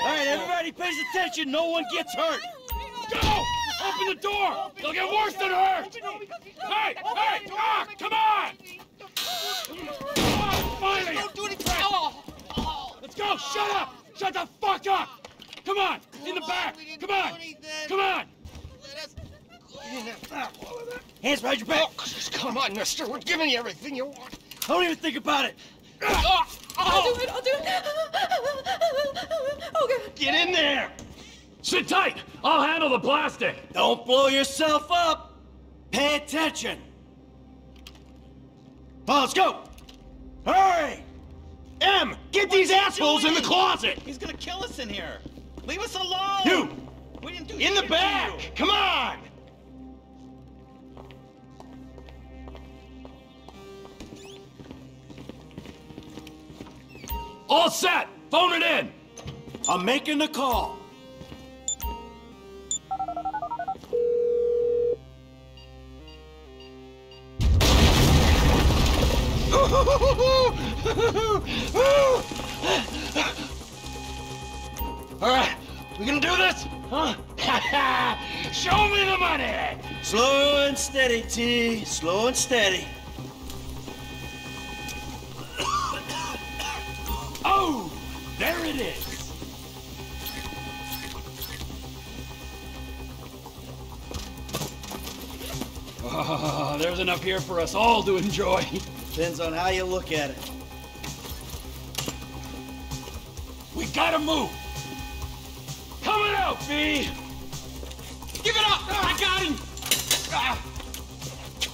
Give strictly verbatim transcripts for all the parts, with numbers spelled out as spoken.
All right, everybody pays attention. No one gets hurt. Go! Open the door! You'll get worse than hurt! Hey! Hey! Ah, come on! Come on, finally! Don't do anything! Let's go! Shut up! Shut the fuck up! Come on! In the back! Come on! Come on! Hands behind your back! Come on, mister! We're giving you everything you want! I don't even think about it! I'll do it! I'll do it! Okay. Get in there! Sit tight! I'll handle the plastic! Don't blow yourself up! Pay attention! Well, let's go! Hurry! Em, get what these assholes in the closet! He's gonna kill us in here! Leave us alone! You! We didn't do in the back! Come on! All set! Phone it in! I'm making the call. Alright, we gonna do this? Huh? Show me the money! Slow and steady, T. Slow and steady. Oh! There it is! Oh, there's enough here for us all to enjoy. Depends on how you look at it. We gotta move! Coming out, V! Give it up! Ah. I got him! Ah.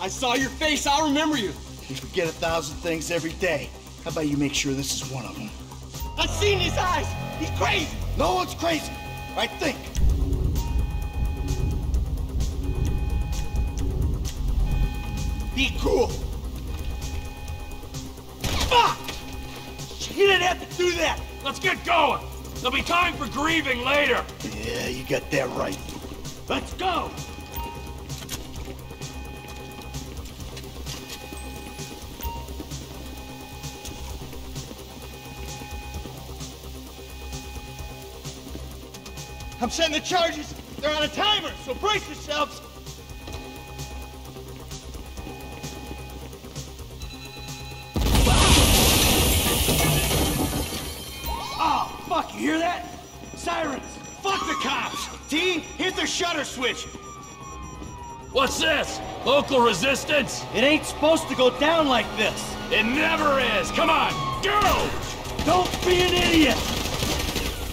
I saw your face, I'll remember you! You forget a thousand things every day. How about you make sure this is one of them? I've seen his eyes! He's crazy! No one's crazy! I think! Be cool! Fuck! He didn't have to do that! Let's get going! There'll be time for grieving later! Yeah, you got that right. Let's go! I'm setting the charges! They're on a timer, so brace yourselves! Fuck, you hear that? Sirens! Fuck the cops! T, hit the shutter switch! What's this? Local resistance? It ain't supposed to go down like this! It never is! Come on, go! Don't be an idiot!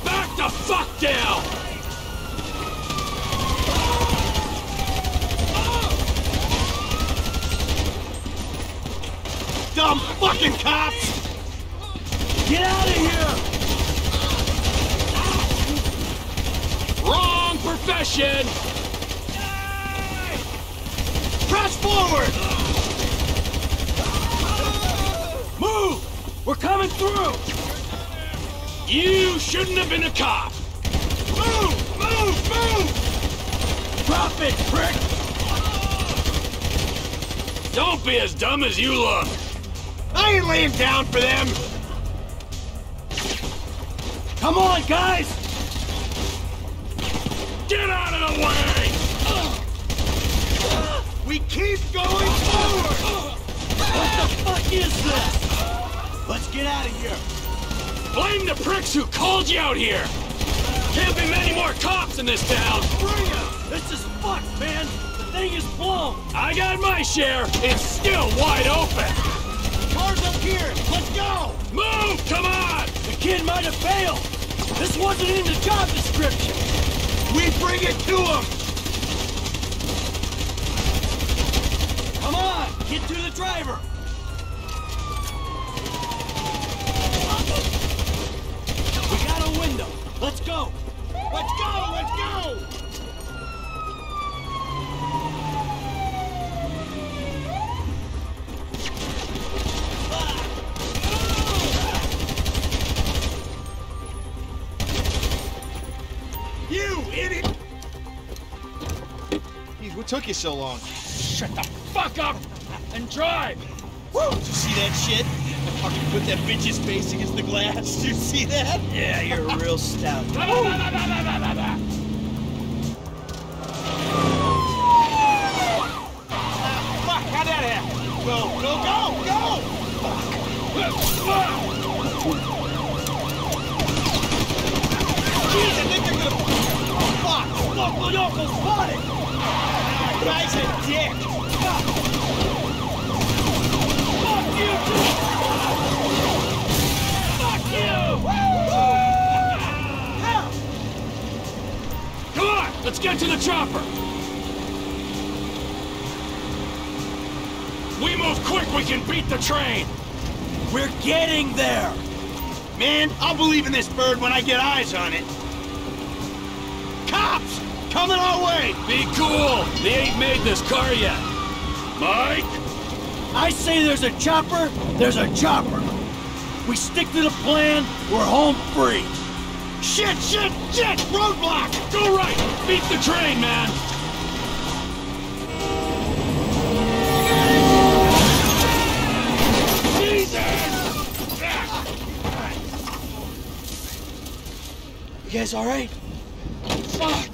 Back the fuck down! Oh! Oh! Dumb fucking cops! Get out of here! Wrong profession! Yay! Press forward! Move! We're coming through! You shouldn't have been a cop! Move! Move! Move! Drop it, prick! Don't be as dumb as you look! I ain't laying down for them! Come on, guys! Get out of the way! We keep going forward! What the fuck is this? Let's get out of here! Blame the pricks who called you out here! Can't be many more cops in this town! Bring it! This is fucked, man! The thing is blown! I got my share! It's still wide open! Car's up here! Let's go! Move! Come on! The kid might have failed! This wasn't in the job description! We bring it to him! Come on! Get to the driver! We got a window! Let's go! Let's go! Let's go! What took you so long? Shut the fuck up and drive! Woo! Did you see that shit? Fucking put that bitch's face against the glass. Do you see that? Yeah, you're real stout. Go, go, go, go! Jeez, I think they're gonna... Oh, fuck! Fuck, my uncle spotted! That guy's a dick! Fuck! Fuck you, dude! Fuck you! Woo! Come on, let's get to the chopper! We move quick, we can beat the train! We're getting there! Man, I'll believe in this bird when I get eyes on it. Cops! Coming our way! Be cool! They ain't made this car yet. Mike? I say there's a chopper, there's a chopper. We stick to the plan, we're home free. Shit, shit, shit! Roadblock! Go right! Beat the train, man! You guys all right? Fuck!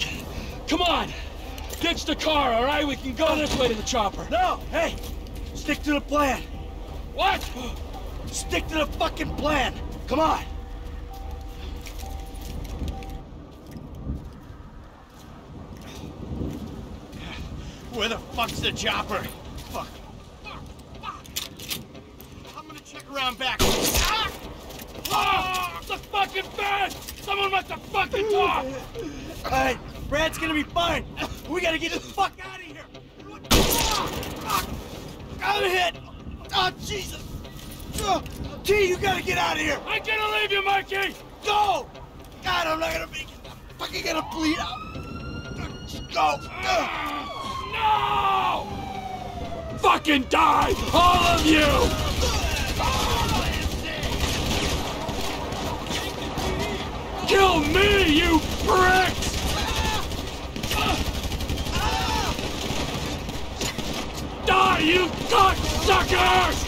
Come on! Ditch the car, all right? We can go this way to the chopper. No! Hey! Stick to the plan. What? Stick to the fucking plan. Come on! Where the fuck's the chopper? Fuck. Fuck. Fuck. I'm gonna check around back. Ah! Oh, the fucking bed! Someone must have fucking talked! All right, Brad's gonna be fine. We gotta get the fuck out of here. What the fuck? I'm hit. Oh, Jesus. Oh, T, you gotta get out of here. I'm gonna leave you, Mikey. Go. God, I'm not gonna make it. I'm fucking gonna bleed out. Go. Uh, no! Fucking die, all of you! Kill me, you pricks! Die, you cocksuckers!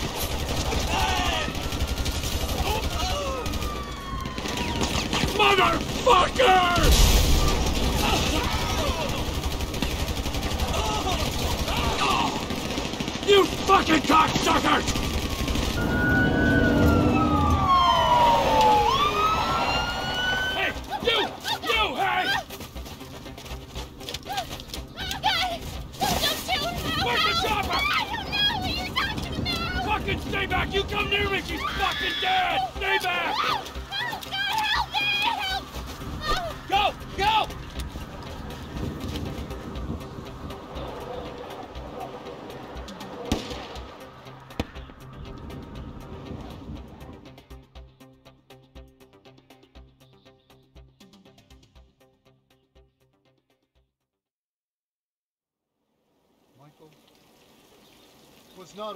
Motherfuckers! You fucking cocksuckers! Stay back! You come near me! She's fucking dead! Stay back! Help! Help! God, help me! Help! Oh. Go! Go! Michael was not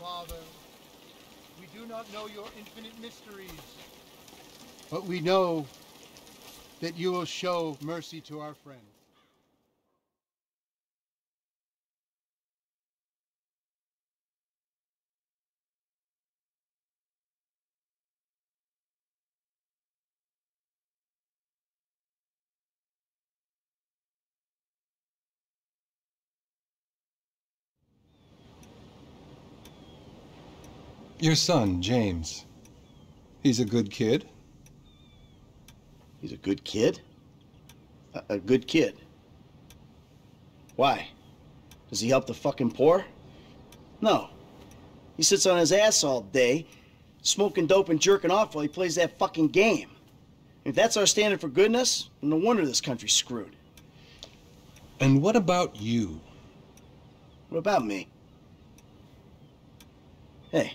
Father, we do not know your infinite mysteries, but we know that you will show mercy to our friend. Your son, James. He's a good kid. He's a good kid? A, a good kid? Why? Does he help the fucking poor? No. He sits on his ass all day, smoking dope and jerking off while he plays that fucking game. If that's our standard for goodness, no wonder this country's screwed. And what about you? What about me? Hey.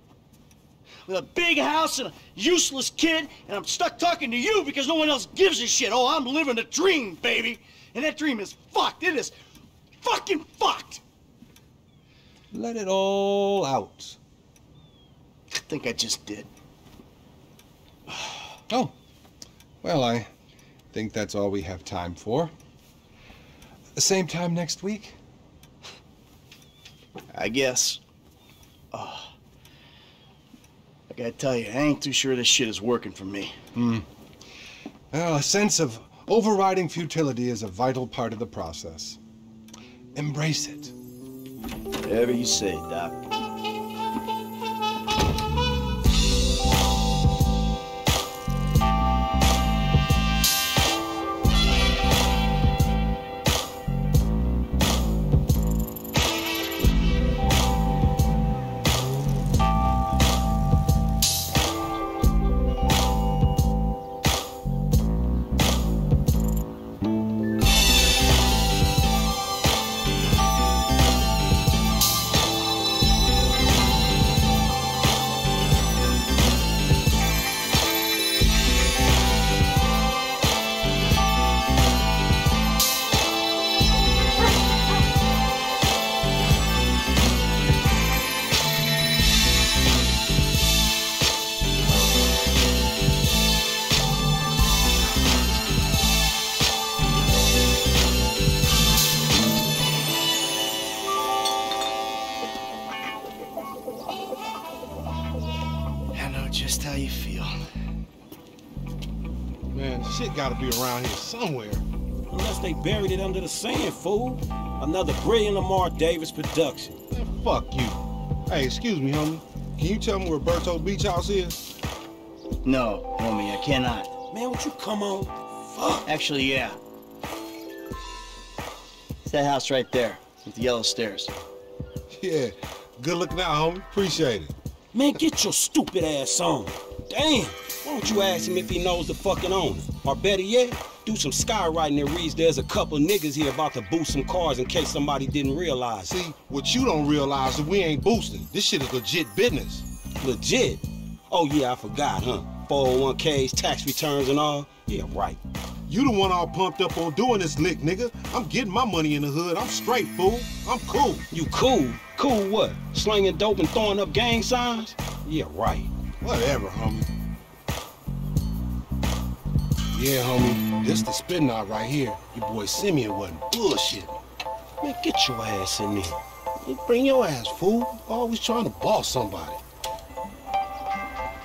With a big house and a useless kid, and I'm stuck talking to you because no one else gives a shit. Oh, I'm living a dream, baby. And that dream is fucked. It is fucking fucked. Let it all out. I think I just did. Oh. Well, I think that's all we have time for. The same time next week? I guess. Oh. I gotta tell you, I ain't too sure this shit is working for me. Hmm. Well, a sense of overriding futility is a vital part of the process. Embrace it. Whatever you say, Doc. Just how you feel. Man, shit gotta be around here somewhere. Unless they buried it under the sand, fool. Another brilliant Lamar Davis production. Man, fuck you. Hey, excuse me, homie. Can you tell me where Berto Beach House is? No, homie, I cannot. Man, would you come on? Fuck. Actually, yeah. It's that house right there with the yellow stairs. Yeah, good looking out, homie. Appreciate it. Man, get your stupid ass on. Damn, why don't you ask him if he knows the fucking owner? Or better yet, do some skywriting that reads there's a couple niggas here about to boost some cars in case somebody didn't realize. See, what you don't realize is we ain't boosting. This shit is legit business. Legit? Oh yeah, I forgot, huh? four oh one K's, tax returns and all? Yeah, right. You the one all pumped up on doing this lick, nigga. I'm getting my money in the hood. I'm straight, fool. I'm cool. You cool? Cool what? Slinging dope and throwing up gang signs? Yeah, right. Whatever, homie. Yeah, homie, this the spin knot right here. Your boy Simeon wasn't bullshitting. Man, get your ass in there. You bring your ass, fool. Always trying to boss somebody.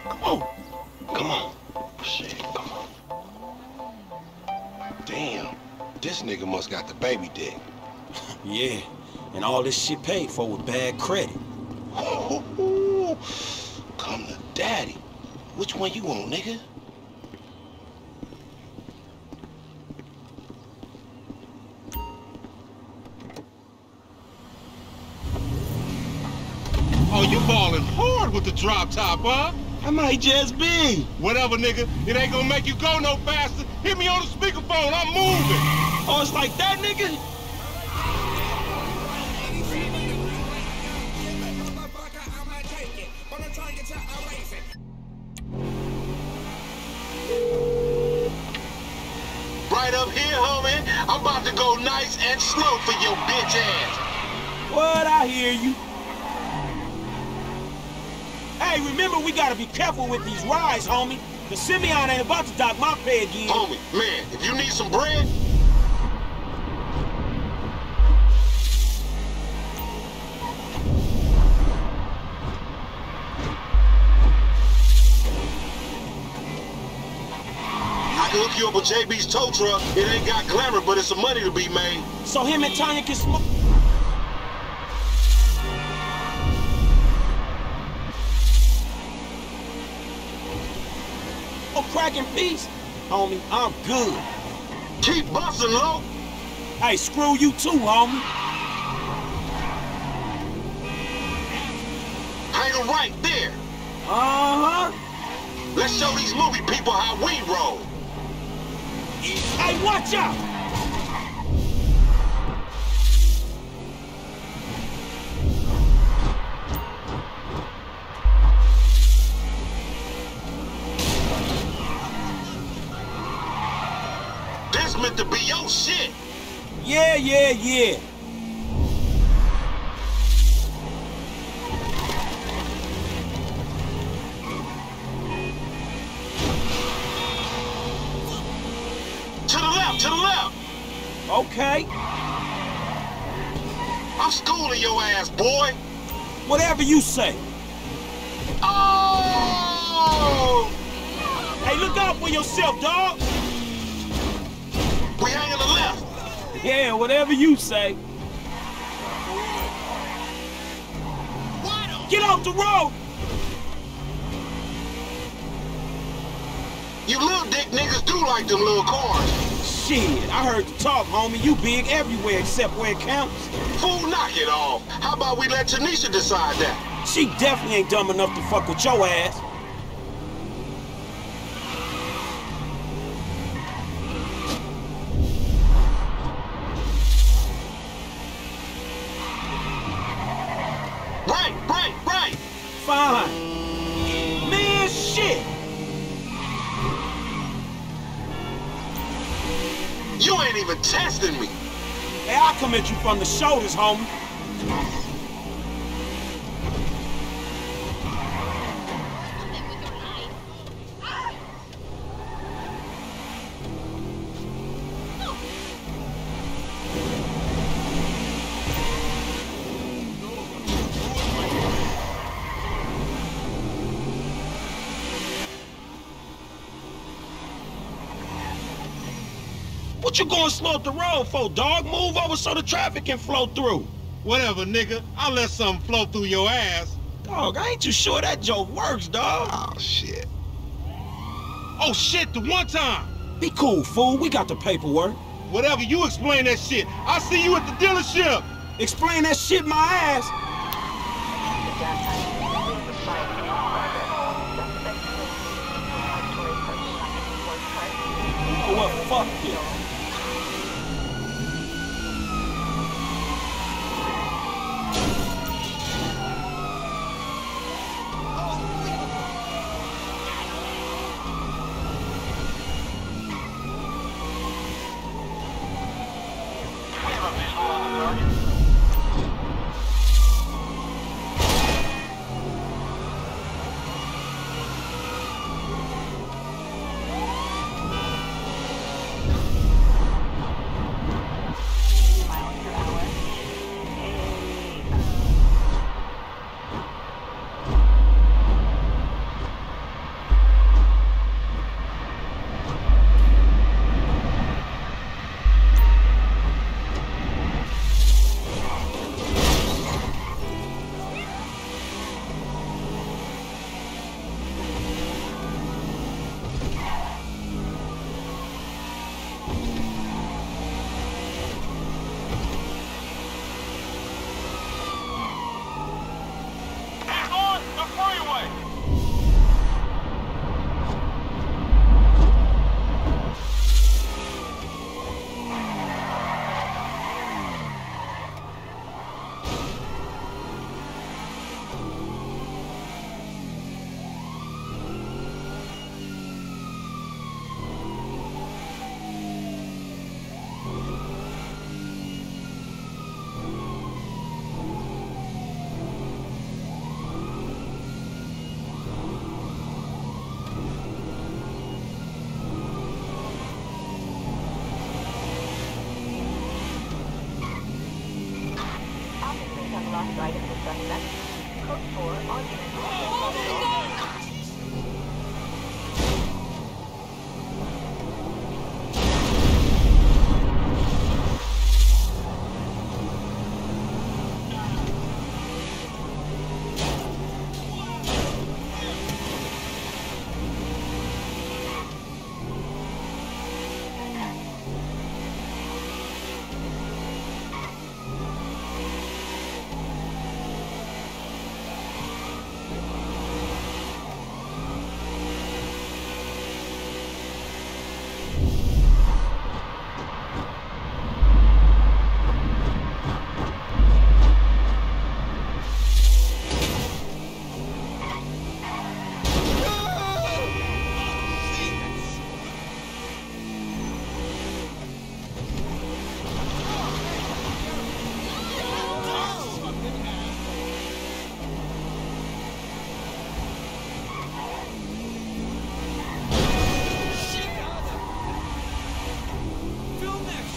Come on. Come on. Shit, come on. Damn, this nigga must got the baby dick. Yeah. And all this shit paid for with bad credit. Oh, oh, oh. Come to daddy. Which one you want, nigga? Oh, you ballin' hard with the drop top, huh? I might just be. Whatever, nigga. It ain't gonna make you go no faster. Hit me on the speakerphone. I'm moving. Oh, it's like that, nigga? Right up here, homie. I'm about to go nice and slow for your bitch ass. What? I hear you. Hey, remember, we gotta be careful with these rides, homie. The Simeon ain't about to dock my pay again. Homie, man, if you need some bread... Look you up on J B's tow truck. It ain't got glamour, but it's some money to be made. So him and Tanya can smoke. Oh, crack in peace. homie. I'm good. Keep busting, low. Hey, screw you too, homie. Hang right there. Uh-huh. Let's show these movie people how we roll. Hey, watch out! To be your shit. Yeah, yeah, yeah. To the left, to the left. Okay. I'm schooling your ass, boy. Whatever you say. Oh! Hey, look out for yourself, dog. We hang on the left. Yeah, whatever you say. Get off the road! You little dick niggas do like them little cars. Shit, I heard you talk, homie. You big everywhere except where it counts. Fool, knock it off. How about we let Tanisha decide that? She definitely ain't dumb enough to fuck with your ass. At you from the shoulders, homie. What you going slow up the road for, dog? Move over so the traffic can flow through. Whatever, nigga. I'll let something flow through your ass. Dog, I ain't too sure that joke works, dog. Oh, shit. Oh, shit, the one time. Be cool, fool. We got the paperwork. Whatever, you explain that shit. I'll see you at the dealership. Explain that shit, my ass. Oh, well, fuck you.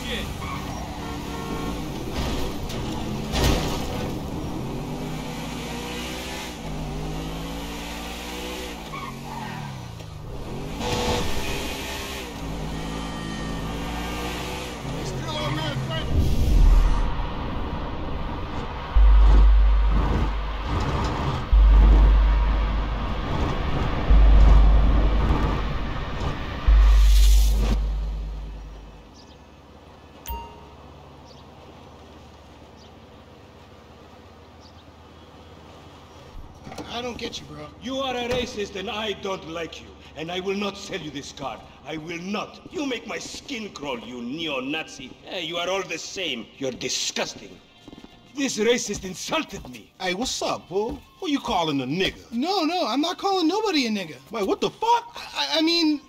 shit. I don't get you, bro. You are a racist and I don't like you. And I will not sell you this card. I will not. You make my skin crawl, you neo-Nazi. Hey, you are all the same. You're disgusting. This racist insulted me. Hey, what's up, bro? Who you calling a nigga? No, no, I'm not calling nobody a nigga. Wait, what the fuck? I, I mean,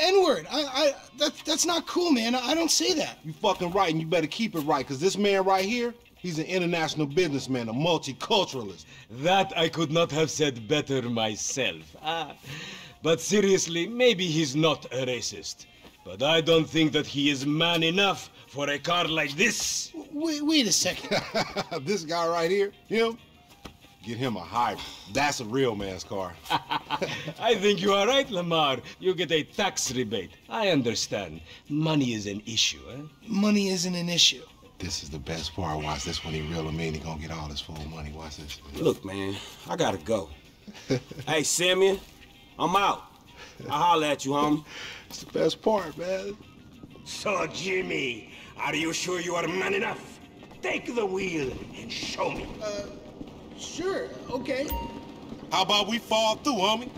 N-word. I, I, that's, that's not cool, man. I, I don't say that. You fucking right and you better keep it right, because this man right here, he's an international businessman, a multiculturalist. That I could not have said better myself. Ah, but seriously, maybe he's not a racist. But I don't think that he is man enough for a card like this. Wait, wait a second. This guy right here, him? Get him a hybrid. That's a real man's car. I think you are right, Lamar. You get a tax rebate. I understand. Money is an issue, eh? Money isn't an issue. This is the best part. Watch this. When he reel him in, he gonna get all this full money. Watch this. Look, man, I gotta go. Hey, Simeon, I'm out. I'll holler at you, homie. It's the best part, man. So, Jimmy, are you sure you are man enough? Take the wheel and show me. Uh, sure, okay. How about we fall through, homie?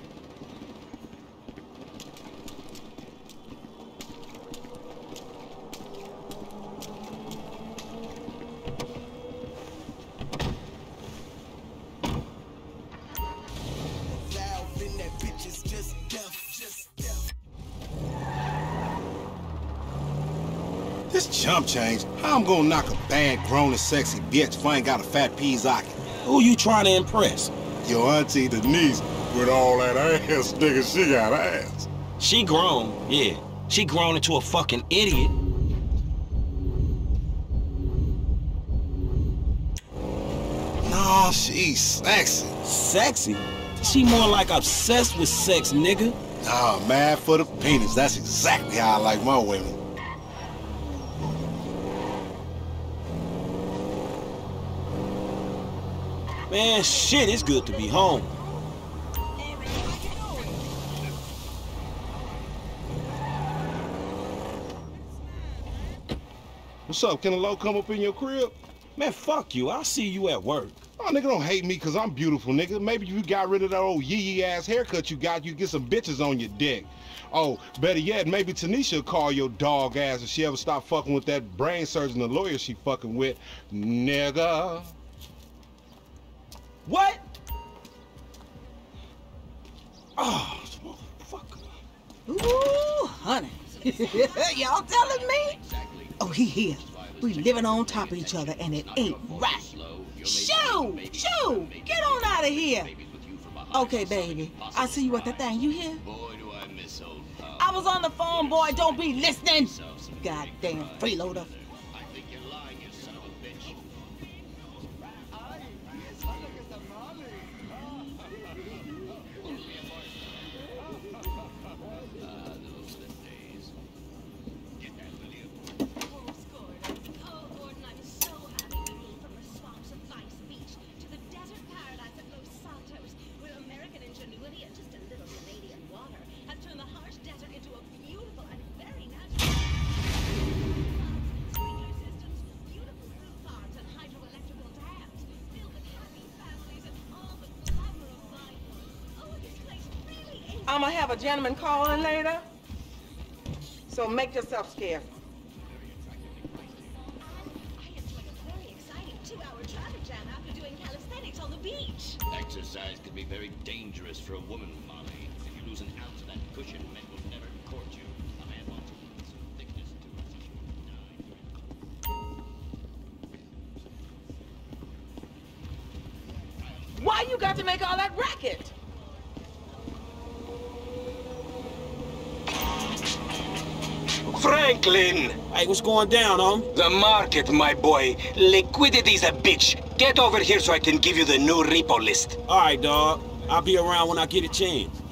This chump change, how I'm gonna knock a bad, grown and sexy bitch if I ain't got a fat peas socket? Who you trying to impress? Your auntie Denise, with all that ass, nigga, she got ass. She grown, yeah. She grown into a fucking idiot. Nah, she's sexy. Sexy? She more like obsessed with sex, nigga. Nah, mad for the penis. That's exactly how I like my women. Man, shit, it's good to be home. What's up? Can a low come up in your crib? Man, fuck you. I'll see you at work. Oh, nigga, don't hate me because I'm beautiful, nigga. Maybe if you got rid of that old yee-yee-ass haircut you got, you get some bitches on your dick. Oh, better yet, maybe Tanisha will call your dog ass if she ever stop fucking with that brain surgeon, the lawyer she fucking with. Nigga. What? Oh, this motherfucker. Ooh, honey. Y'all telling me? Oh, he here. We living on top of each other, and it ain't right. Shoo! Shoo! Get on out of here. Okay, baby. I see you at the thing. You hear? I was on the phone, boy. Don't be listening. Goddamn freeloader. I'm gonna have a gentleman call in later, so make yourself scarce. I had like a very exciting two-hour traffic jam after doing calisthenics on the beach. Exercise can be very dangerous for a woman, Molly. If you lose an ounce of that cushion, men will never court you. A man wants some thickness to it. Why you got to make all that racket? Franklin! Hey, what's going down, huh? The market, my boy. Liquidity's a bitch. Get over here so I can give you the new repo list. All right, dog. I'll be around when I get a chance.